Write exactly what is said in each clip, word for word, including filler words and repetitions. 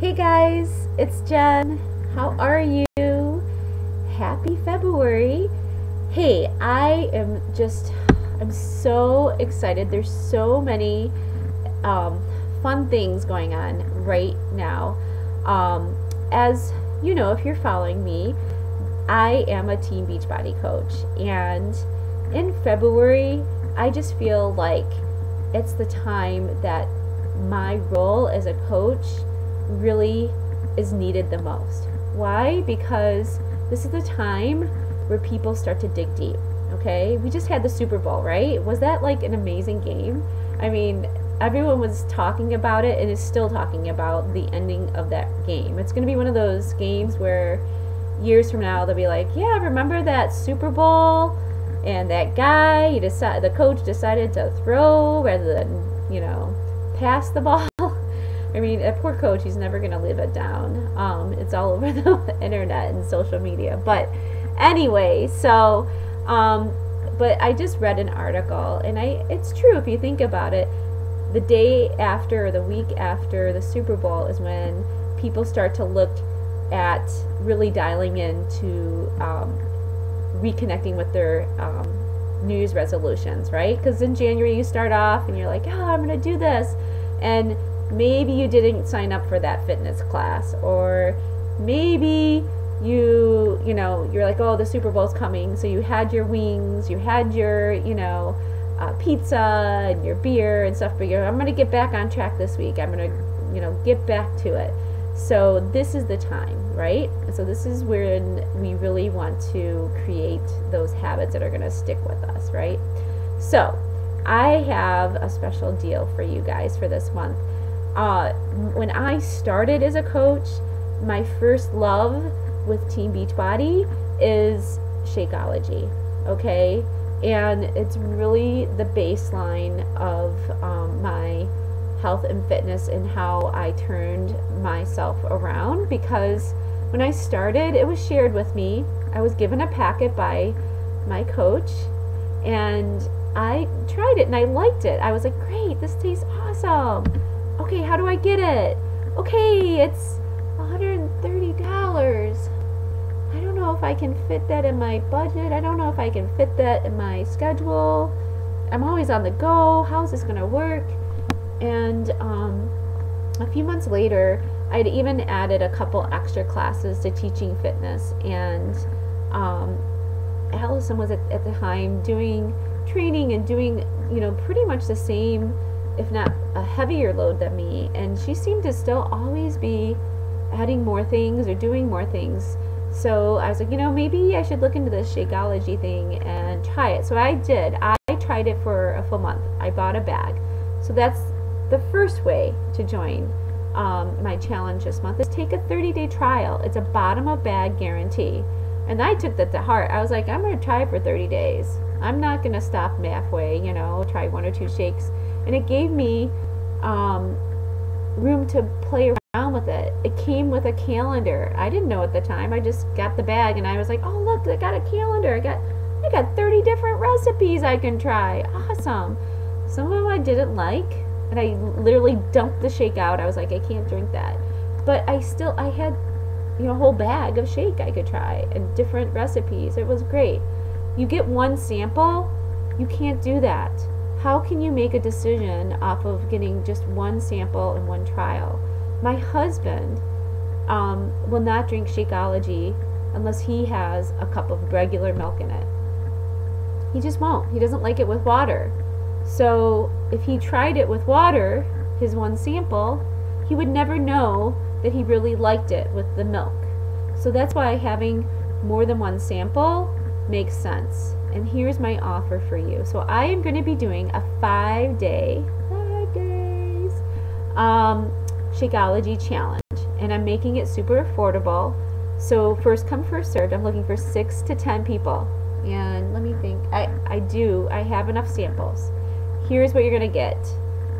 Hey guys, it's Jen. How are you? Happy February. Hey, I am just, I'm so excited. There's so many um, fun things going on right now. Um, as you know, if you're following me, I am a Team Beachbody coach. And in February, I just feel like it's the time that my role as a coach really is needed the most. Why? Because this is the time where people start to dig deep. Okay, we just had the Super Bowl, right? Was that like an amazing game? I mean, everyone was talking about it and is still talking about the ending of that game. It's going to be one of those games where years from now they'll be like, yeah, remember that Super Bowl and that guy, he decided, the coach decided to throw rather than, you know, pass the ball. I mean, a poor coach, he's never going to live it down. Um, it's all over the internet and social media. But anyway, so, um, but I just read an article, and I it's true if you think about it. The day after or the week after the Super Bowl is when people start to look at really dialing into um, reconnecting with their um, New Year's resolutions, right? Because in January you start off and you're like, oh, I'm going to do this. And maybe you didn't sign up for that fitness class, or maybe you, you know, you're like, oh, the Super Bowl's coming, so you had your wings, you had your, you know, uh, pizza and your beer and stuff, but you're, I'm gonna get back on track this week. I'm gonna, you know, get back to it. So this is the time, right? So this is when we really want to create those habits that are gonna stick with us, right? So I have a special deal for you guys for this month. Uh, when I started as a coach, my first love with Team Beachbody is Shakeology, okay? And it's really the baseline of um, my health and fitness and how I turned myself around, because when I started, it was shared with me. I was given a packet by my coach, and I tried it and I liked it. I was like, great, this tastes awesome. Okay, how do I get it? Okay, it's one hundred thirty dollars. I don't know if I can fit that in my budget. I don't know if I can fit that in my schedule. I'm always on the go. How's this gonna work? And um, a few months later, I'd even added a couple extra classes to teaching fitness. And um, Allison was at, at the time doing training and doing, you know, pretty much the same, if not a heavier load than me, and she seemed to still always be adding more things or doing more things. So I was like, you know, maybe I should look into this Shakeology thing and try it. So I did. I tried it for a full month. I bought a bag. So that's the first way to join um, my challenge this month, is take a thirty day trial. It's a bottom of bag guarantee. And I took that to heart. I was like, I'm going to try it for thirty days. I'm not going to stop halfway, you know, try one or two shakes. And it gave me um, room to play around with it. It came with a calendar. I didn't know at the time. I just got the bag and I was like, oh, look, I got a calendar. I got, I got thirty different recipes I can try. Awesome. Some of them I didn't like. And I literally dumped the shake out. I was like, I can't drink that. But I still, I had, you know, a whole bag of shake I could try and different recipes. It was great. You get one sample, you can't do that. How can you make a decision off of getting just one sample and one trial? My husband um, will not drink Shakeology unless he has a cup of regular milk in it. He just won't. He doesn't like it with water. So if he tried it with water, his one sample, he would never know that he really liked it with the milk. So that's why having more than one sample makes sense. And here's my offer for you. So I am going to be doing a five day, five days, um, Shakeology challenge. And I'm making it super affordable. So first come, first served. I'm looking for six to ten people. And let me think. I, I do. I have enough samples. Here's what you're going to get.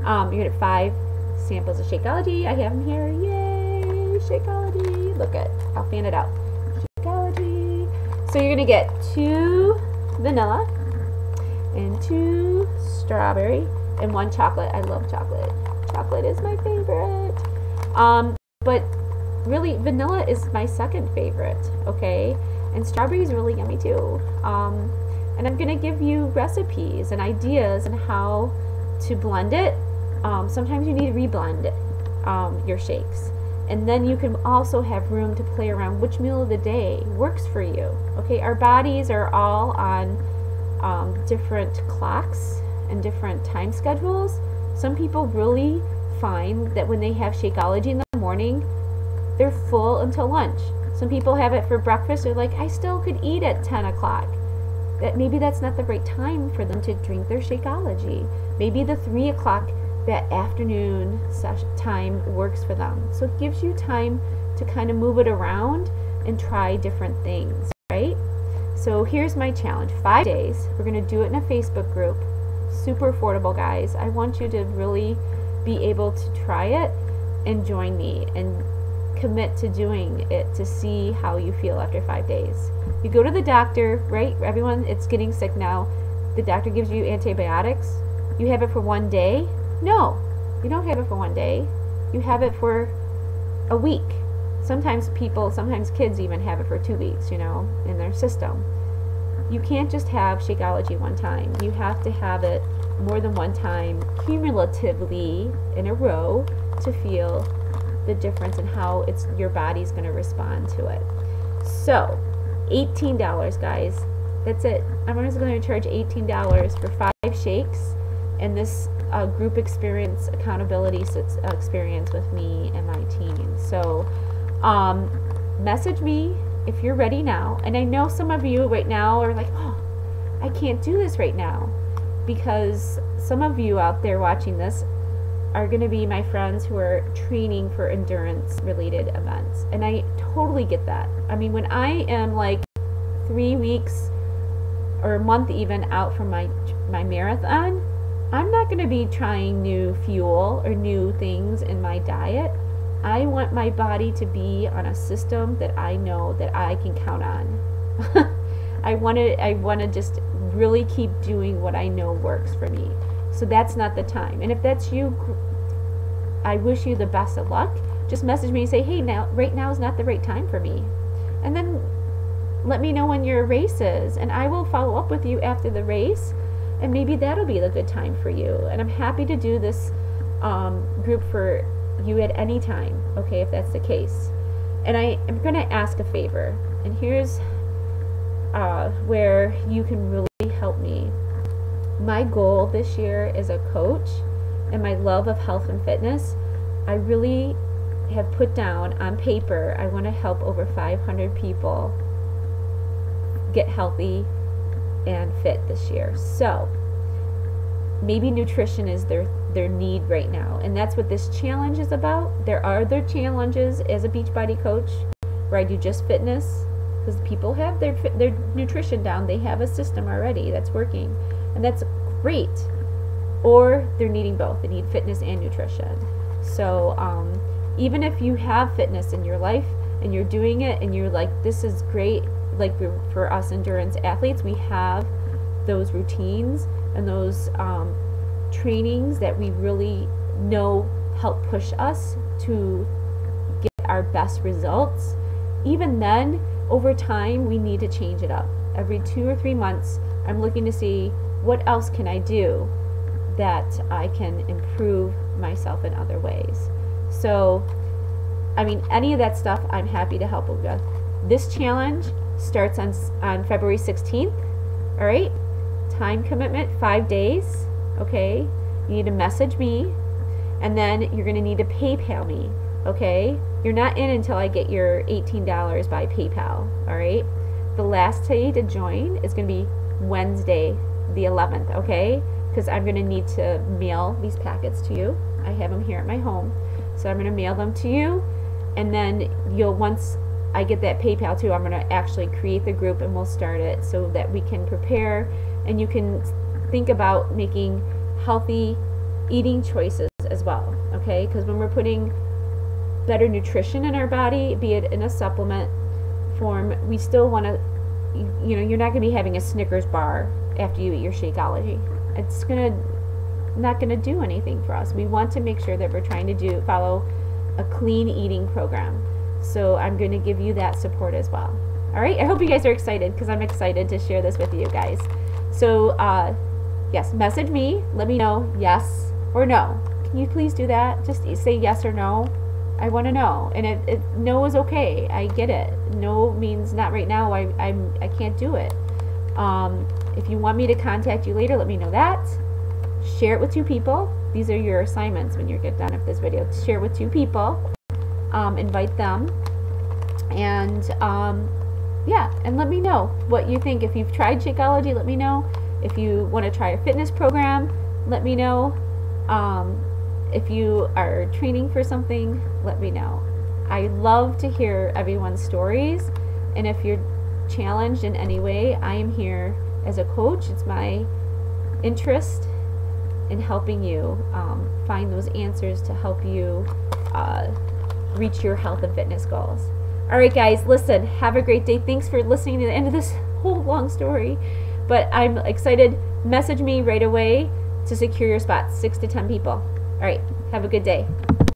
Um, you're going to get five samples of Shakeology. I have them here. Yay, Shakeology. Look at, I'll fan it out. Shakeology. So you're going to get two vanilla and two strawberry and one chocolate. I love chocolate. Chocolate is my favorite. Um, But really, vanilla is my second favorite, okay? And strawberry is really yummy too. Um, and I'm gonna give you recipes and ideas on how to blend it. Um, sometimes you need to reblend it, um, your shakes. And then you can also have room to play around which meal of the day works for you, okay? Our bodies are all on um, different clocks and different time schedules. Some people really find that when they have Shakeology in the morning, they're full until lunch. Some people have it for breakfast. They're like, I still could eat at ten o'clock. That maybe that's not the right time for them to drink their Shakeology. Maybe the three o'clock that afternoon time works for them. So it gives you time to kind of move it around and try different things, right? So here's my challenge: five days. We're gonna do it in a Facebook group. Super affordable, guys. I want you to really be able to try it and join me and commit to doing it to see how you feel after five days. You go to the doctor, right? Everyone, it's getting sick now. The doctor gives you antibiotics. You have it for one day? No, you don't have it for one day. You have it for a week. Sometimes people, sometimes kids even have it for two weeks, you know, in their system. You can't just have Shakeology one time. You have to have it more than one time, cumulatively in a row, to feel the difference in how it's your body's going to respond to it. So eighteen dollars, guys, that's it. I'm just going to charge eighteen dollars for five shakes and this uh, group experience, accountability experience with me and my team. So um, message me if you're ready now. And I know some of you right now are like, oh, I can't do this right now, because some of you out there watching this are going to be my friends who are training for endurance related events. And I totally get that. I mean, when I am like three weeks or a month even out from my my marathon, I'm not going to be trying new fuel or new things in my diet. I want my body to be on a system that I know that I can count on. I want to I want to just really keep doing what I know works for me. So that's not the time. And if that's you, I wish you the best of luck. Just message me and say, hey, now, right now is not the right time for me. And then let me know when your race is, and I will follow up with you after the race, and maybe that'll be the good time for you. And I'm happy to do this um, group for you at any time, okay, if that's the case. And I am going to ask a favor, and here's uh, where you can really help me. My goal this year as a coach and my love of health and fitness, I really have put down on paper, I want to help over five hundred people get healthy and fit this year. So maybe nutrition is their their need right now, and that's what this challenge is about. There are other challenges as a Beachbody coach where I do just fitness, because people have their their nutrition down. They have a system already that's working, and that's great. Or they're needing both. They need fitness and nutrition. So um, even if you have fitness in your life and you're doing it and you're like, this is great, like for us endurance athletes, we have those routines and those um, trainings that we really know help push us to get our best results. Even then, over time, we need to change it up. Every two or three months, I'm looking to see what else can I do that I can improve myself in other ways. So, I mean, any of that stuff, I'm happy to help with. This challenge starts on, on February sixteenth, all right? Time commitment, five days, okay? You need to message me, and then you're gonna need to PayPal me, okay? You're not in until I get your eighteen dollars by PayPal, all right? The last day to join is gonna be Wednesday, the eleventh, okay? Because I'm gonna need to mail these packets to you. I have them here at my home. So I'm gonna mail them to you, and then you'll, once I get that PayPal too, I'm gonna actually create the group and we'll start it so that we can prepare and you can think about making healthy eating choices as well, okay? Because when we're putting better nutrition in our body, be it in a supplement form, we still want to, you know, you're not going to be having a Snickers bar after you eat your Shakeology. It's gonna not going to do anything for us. We want to make sure that we're trying to do follow a clean eating program. So I'm going to give you that support as well. All right, I hope you guys are excited because I'm excited to share this with you guys. So uh, yes, message me, let me know yes or no. Can you please do that? Just say yes or no. I want to know. And it, it, no is okay. I get it. No means not right now. I, I'm, I can't do it. Um, if you want me to contact you later, let me know that. Share it with two people. These are your assignments when you get done with this video. Share it with two people. Um, invite them. And um, yeah, and let me know what you think. If you've tried Shakeology, let me know. If you want to try a fitness program, let me know. Um, If you are training for something, let me know. I love to hear everyone's stories, and if you're challenged in any way, I am here as a coach. It's my interest in helping you um, find those answers to help you uh, reach your health and fitness goals. All right, guys, listen, have a great day. Thanks for listening to the end of this whole long story, but I'm excited. Message me right away to secure your spot, six to ten people. All right, have a good day.